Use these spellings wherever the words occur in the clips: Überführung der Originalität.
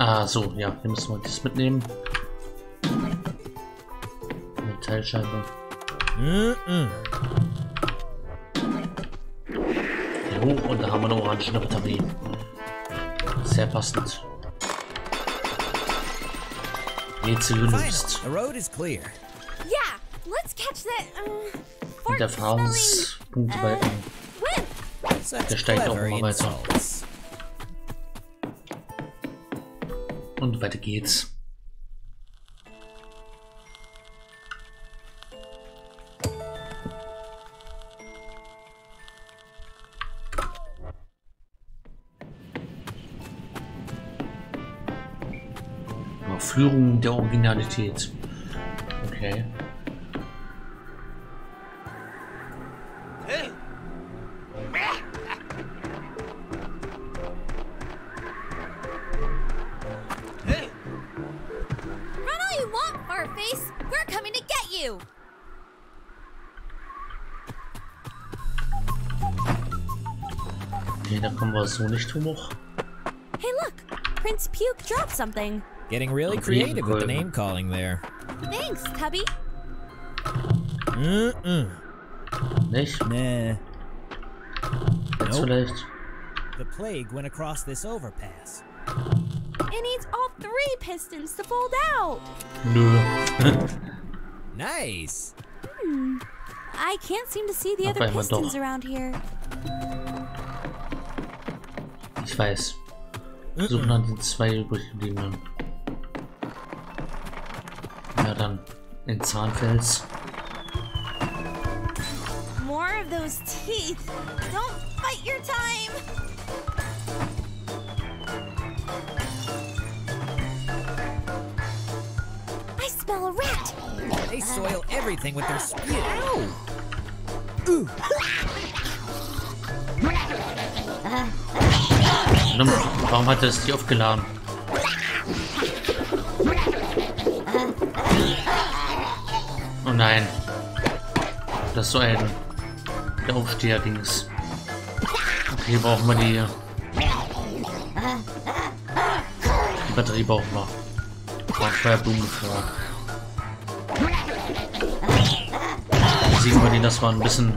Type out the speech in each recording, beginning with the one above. Ah, so, ja, hier müssen wir das mitnehmen. Metallscheibe. Jo, und da haben wir eine orangene Batterie. Sehr passend. Jetzt gelöst. Und Erfahrungspunkte bei der steigt auch immer weiter. Und weiter geht's. Überführung der Originalität. Okay. Okay, da kommen wir so nicht hoch. Hey, look, Prince Puke dropped something. Getting really creative with the name calling there. Thanks, Tubby. Nicht? Nah. That's nope. The plague went across this overpass. It needs all three pistons to fold out. Nice. I can't seem to see the other pistons around here. Ich weiß. Versuchen dann die zwei übrig gebliebenen. Ja, dann in Zahnfels. More of those teeth. Don't fight your time. I smell a rat. They soil everything with their spew. Ooh. Warum hat er es nicht aufgeladen? Oh nein. Das ist so ein Aufsteher-Dings. Okay, brauchen wir die. Die Batterie brauchen wir. Feuerblumen vor. Sehen wir die, dass wir ein bisschen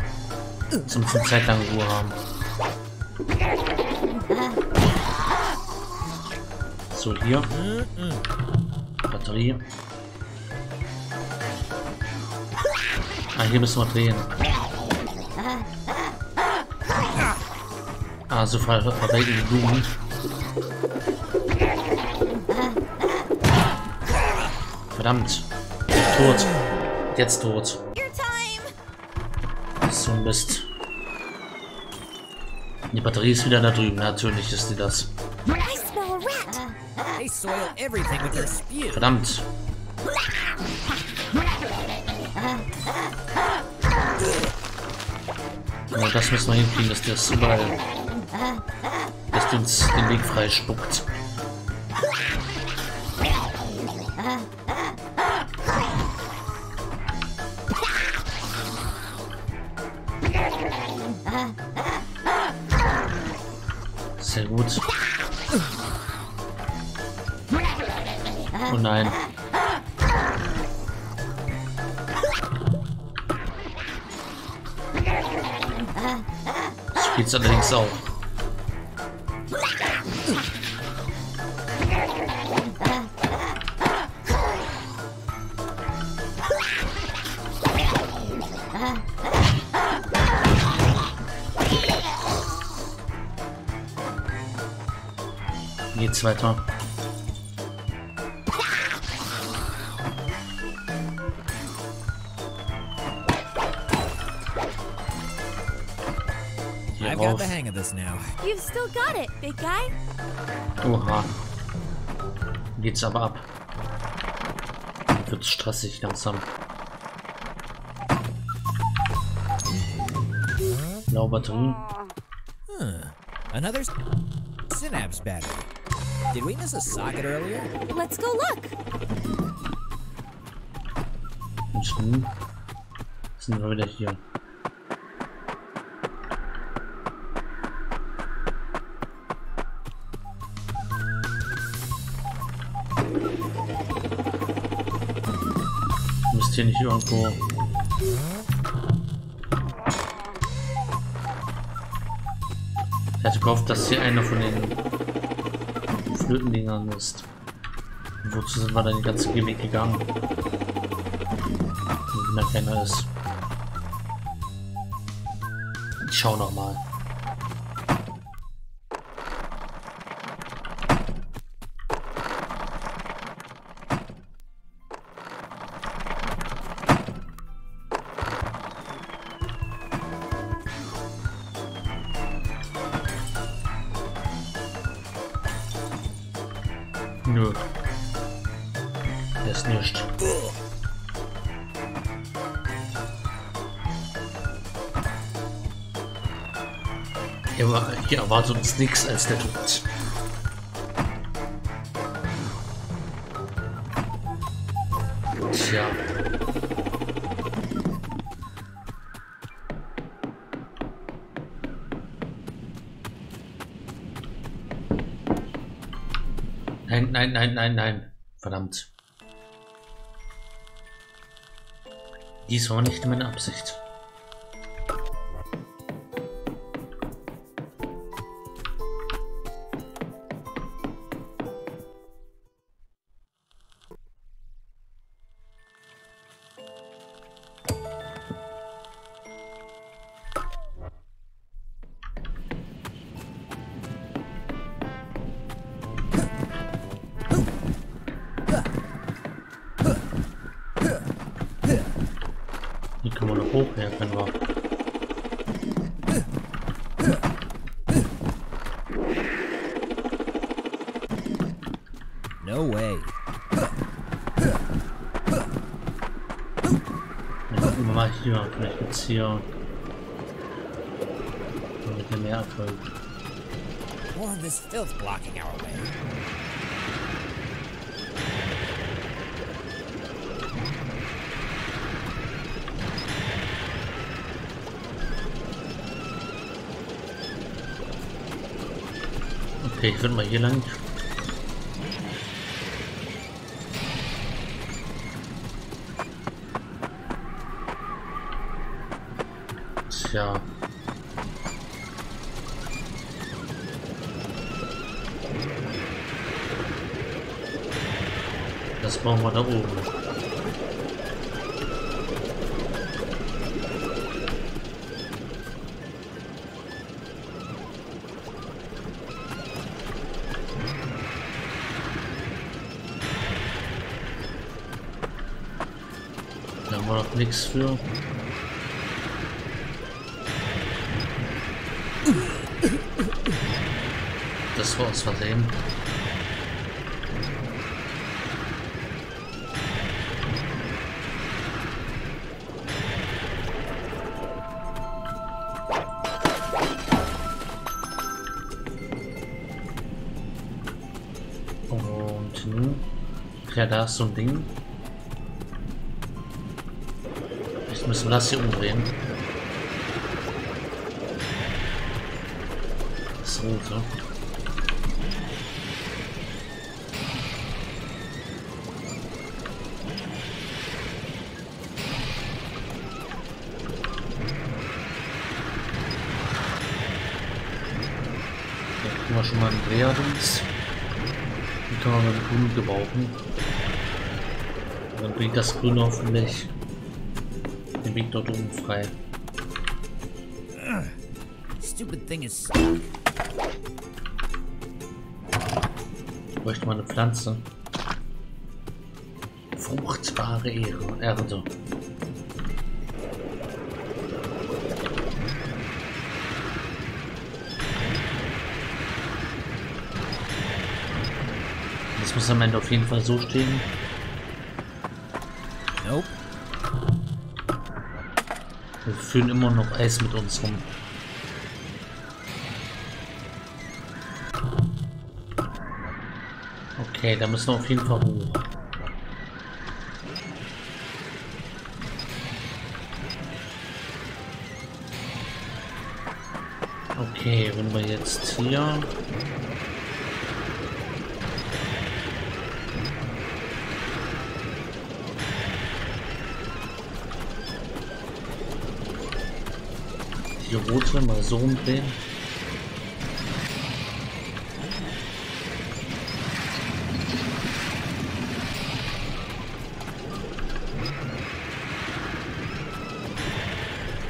zum Zeit lang Ruhe haben. So, hier. Batterie. Ah, hier müssen wir drehen. Ah, so verwenden die Blumen. Verdammt. Tot. Jetzt tot. So ein Mist. Die Batterie ist wieder da drüben. Natürlich ist die das. Verdammt. Ja, das müssen wir hinkriegen, dass der das überall, dass die uns den Weg freispuckt. Sehr gut. Oh nein. Das spielt's allerdings auch. Geht's weiter? I've got the hang of this now. You've still got it, big guy. Oha. Geht's aber ab. Wird's stressig langsam. Blaue Batterie. Another synapse battery. Did we miss a socket earlier? Let's go look. Sind wir wieder hier. ist hier nicht irgendwo. Ich hatte gehofft, dass hier einer von den Flötendingern ist. Und wozu sind wir dann den ganzen Weg gegangen? Wenn da keiner ist. Ich schau noch mal. Nö. Das ist nicht. Hier erwartet uns nichts als der Tod. Tja. Nein, nein, nein, nein, nein. Verdammt. Dies war nicht meine Absicht. No way. Gucken wir mal hier, vielleicht gibt es hier ein bisschen mehr Erfolg. More of this filth blocking our way. Okay, ich würde mal hier lang. Ja. Das brauchen wir da oben. Da haben wir noch nichts für. Das war aus Versehen. Und nun. Ja, da ist so ein Ding. Jetzt müssen wir das hier umdrehen. Das Rote. Schon mal ein Dreher links. Die kann man mit Grün gebrauchen. Dann bringt das Grün hoffentlich den Weg dort oben frei. Stupid thing is suck. Ich bräuchte mal eine Pflanze. Fruchtbare Erde. Das muss am Ende auf jeden Fall so stehen. Nope. Wir führen immer noch Eis mit uns rum. Okay, da müssen wir auf jeden Fall hoch. Okay, wenn wir jetzt hier... die rote mal so umdrehen.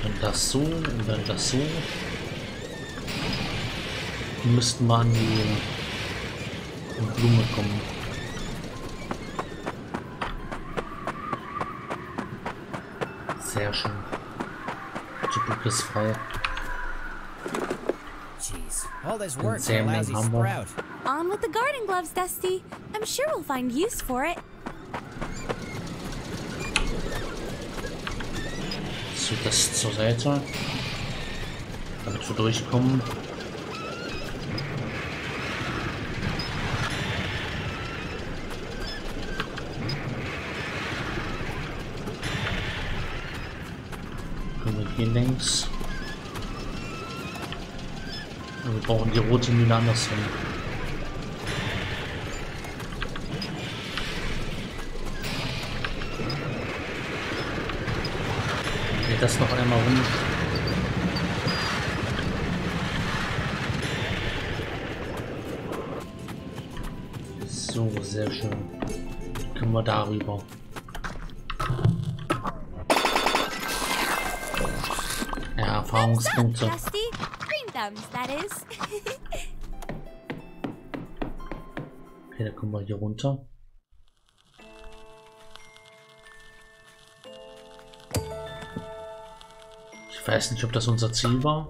Dann das so und dann das so. Müssten wir an die Blume kommen. Sehr schön. Frei. Jeez, all this work for a lousy sprout. On with the garden gloves, Dusty. I'm sure we'll find use for it. So, das zur Seite. Damit wir durchkommen. Links. Und wir brauchen die rote Mühle andersrum. Geht das noch einmal rum? So, sehr schön. Können wir darüber. Erfahrungspunkte. Okay, dann kommen wir hier runter. Ich weiß nicht, ob das unser Ziel war.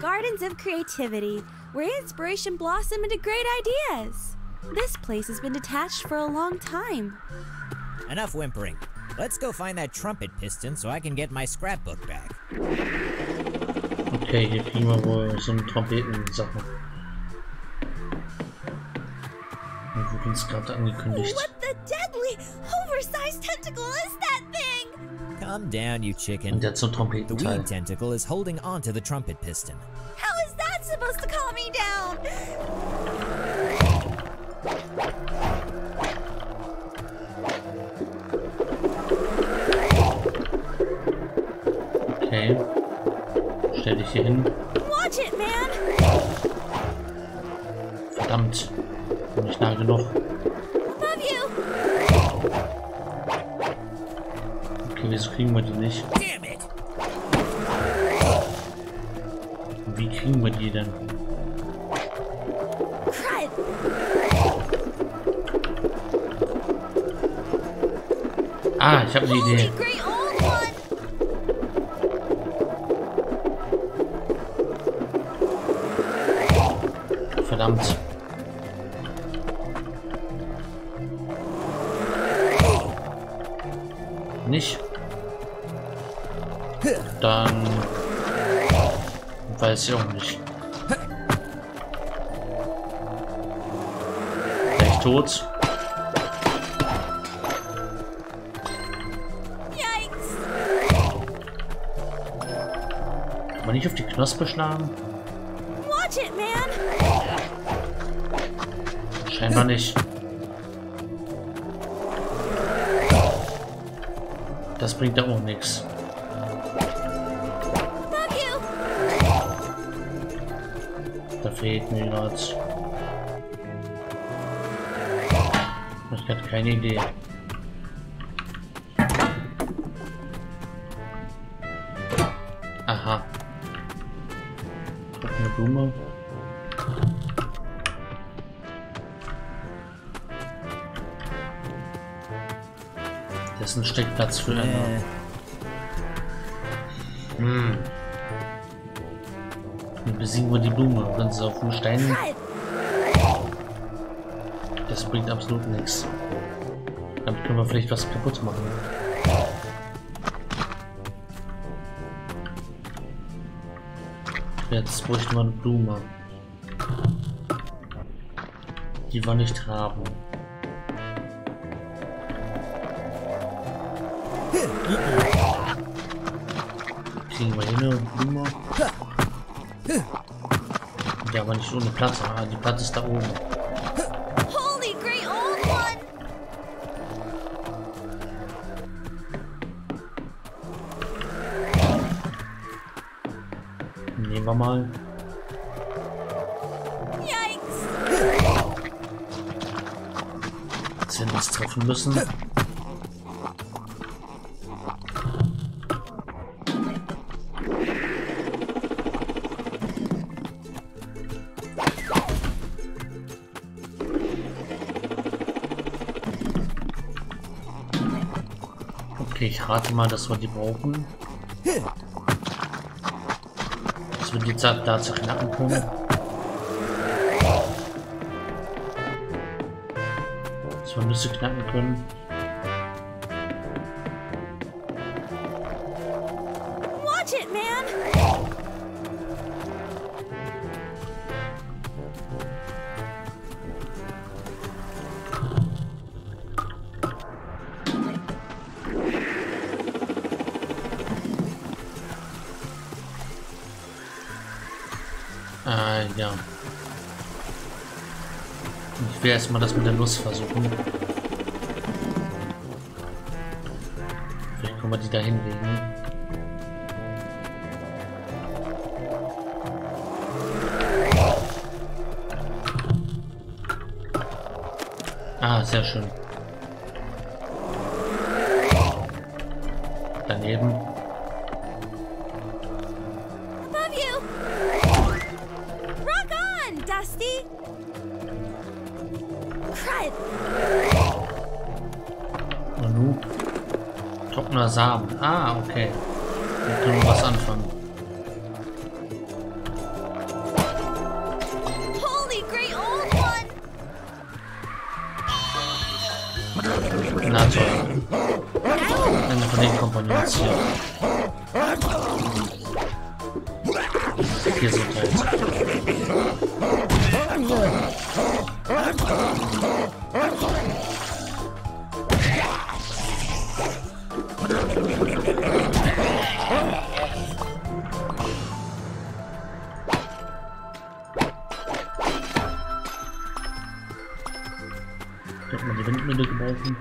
Gardens of Creativity, where inspiration blossom into great ideas. This place has been detached for a long time. Enough whimpering. Let's go find that trumpet piston so I can get my scrapbook back. Okay, hier kriegen wir wohl so eine Trompetensache. Und wir uns gerade angekündigt. What the deadly oversized tentacle is that thing? Calm down, you chicken. Und jetzt so ein Trompetenteil. The weed tentacle is holding on to the trumpet piston. How is that supposed to calm me down? Okay. Stell dich hier hin. Verdammt. Bin nicht nah genug. Okay, wieso kriegen wir die nicht? Wie kriegen wir die denn? Ah, ich habe eine Idee. Verdammt. Nicht. Dann weiß ich auch nicht. Gleich tot. Kann man nicht auf die Knospe schlagen? Scheinbar nicht. Das bringt da auch nichts. Da fehlt mir gerade. Ich hatte keine Idee. Aha. Eine Blume. Das ist ein Steckplatz für einen. Hm. Dann besiegen wir die Blume. Dann ist es auf dem Stein. Das bringt absolut nichts. Damit können wir vielleicht was kaputt machen. Jetzt bräuchte man eine Blume. Die wir nicht haben. Kriegen wir hin und Blume. Ja, aber nicht ohne Platz. Ah, die Platte ist da oben. Holy great old one. wir mal. Dass wir was treffen müssen. Okay, ich rate mal, dass wir die brauchen. Dass wir die da zu knacken können. Dass wir Nüsse knacken können. Watch it, man! Ja. Ich will erstmal das mit der Nuss versuchen. Vielleicht können wir die da hinlegen. Ah, sehr schön. Daneben. Trockener Samen. Ah, okay. Da können wir was anfangen. Na toll. Eine von den Kompagnons hier. Hier sind wir. Könnte man die Windmühle gebrauchen?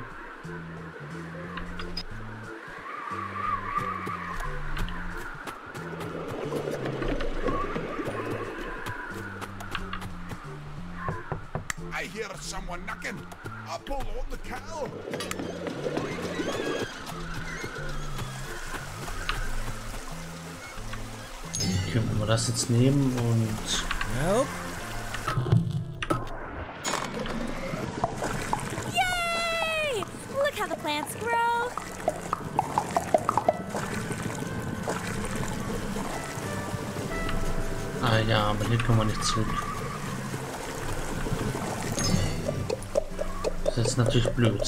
I hear someone knocking. I'll pull on the cow. Können wir das jetzt nehmen und... Plants grow. Ah ja, aber hier können wir nicht zurück. Das ist natürlich blöd.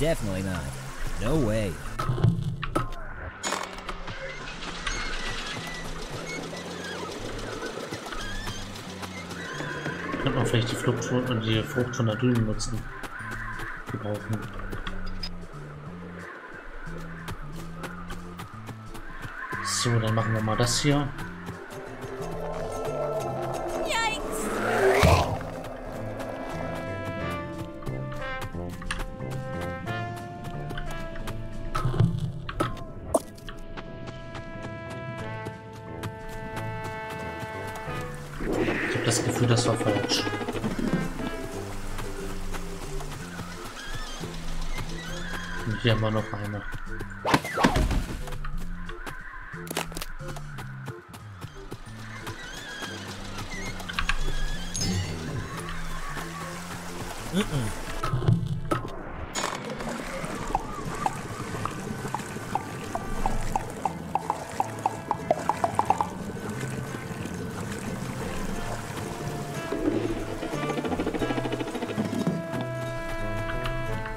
Definitely not. No way. Könnte man vielleicht die Frucht und die Frucht von der Düne nutzen. Gebrauchen. So, dann machen wir mal das hier. Das Gefühl, das war falsch. Und hier haben wir noch eine.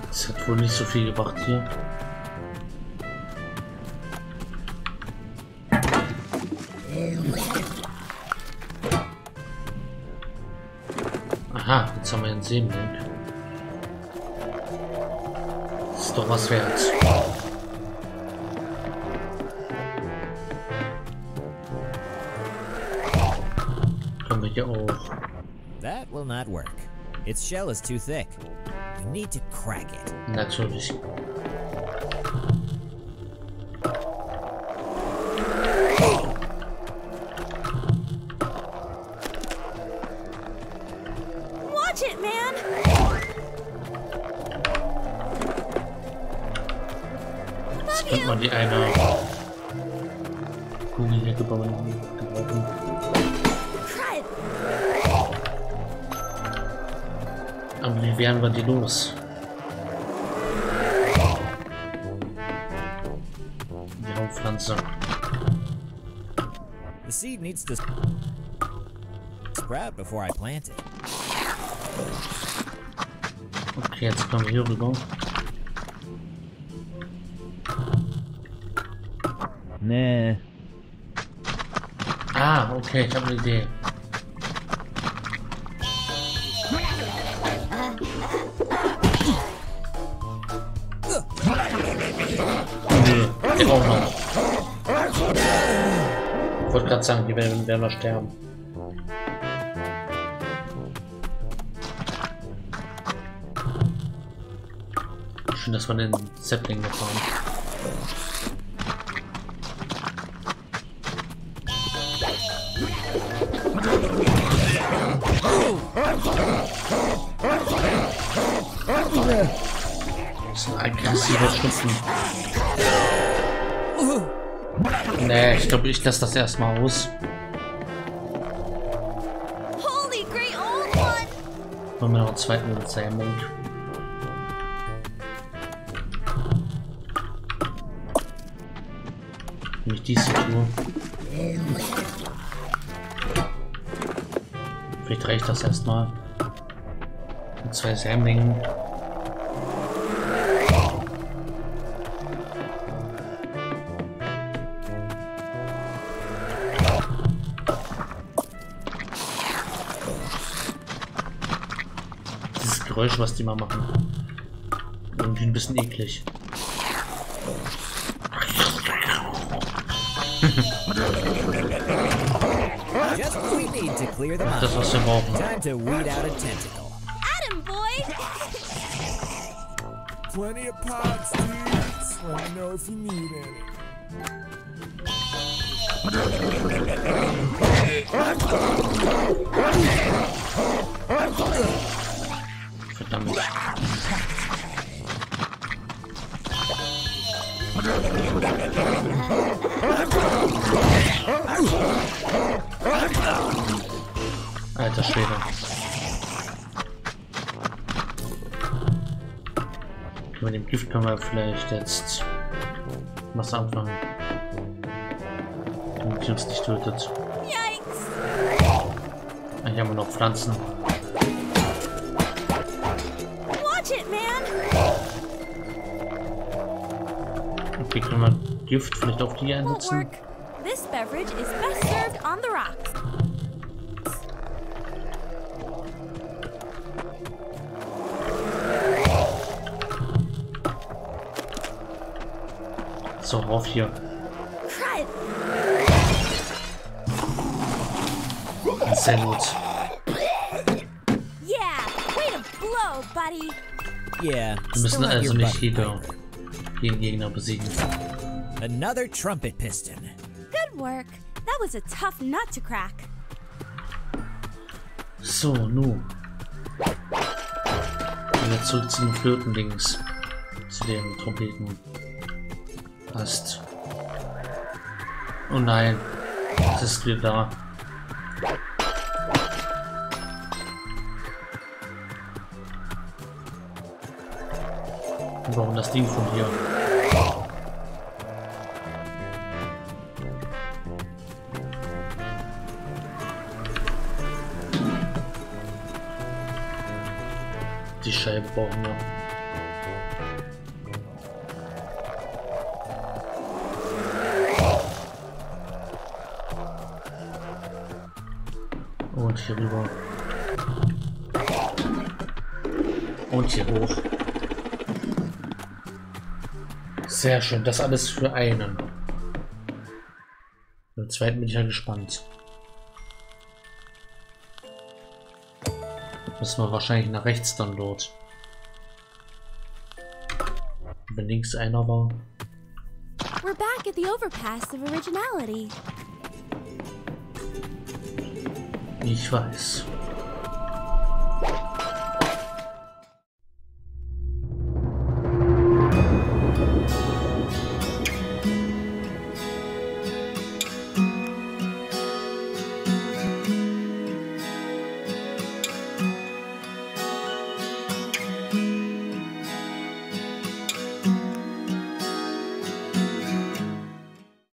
Das hat wohl nicht so viel gebracht hier. Aha, jetzt haben wir einen Sämling. Das ist doch was wert. Können wir hier auch. That will not work. Its shell is too thick. Need to crack it. Natürlich. Kugeln hergebaut haben. Aber wie werden wir die los? Die Hauptpflanze. The seed needs to sprout before I plant it. Okay, jetzt kommen wir hier rüber. Nee. Ah, okay, ich habe eine Idee. Nee, auch noch. Ich wollte gerade sagen, die werden wir sterben. Schön, dass wir den Sapling gefahren haben. Aggressiver Schnupfen. Nee, ich glaube, ich lasse das erstmal aus. Wollen wir noch einen zweiten Zähmung? Nicht diese Tour. Vielleicht reicht das erstmal. Mit 2 Sämlingen. Dieses Geräusch, was die mal machen. Irgendwie ein bisschen eklig. Das, was wir brauchen. Verdammt. Alter Schwede. Mit dem Gift können wir vielleicht jetzt was anfangen. Damit die uns nicht tötet. Hier haben wir noch Pflanzen. Okay, können wir Gift vielleicht auf die einsetzen? So, rauf hier. Sehr gut. Wir müssen also nicht jeder den Gegner besiegen. Another trumpet piston. Good work. That was a tough nut to crack. So, nu. Wieder zurück zu den Flöten-Dings. Zu den Trompeten. Passt. Oh nein. Das ist wieder da. Wir brauchen das Ding von hier. Die Scheibe brauchen wir. Und hier rüber. Und hier hoch. Sehr schön, das alles für einen. Beim zweiten bin ich ja gespannt. Müssen wir wahrscheinlich nach rechts dann dort. Wenn links einer war. We're back at the overpass of originality. Ich weiß.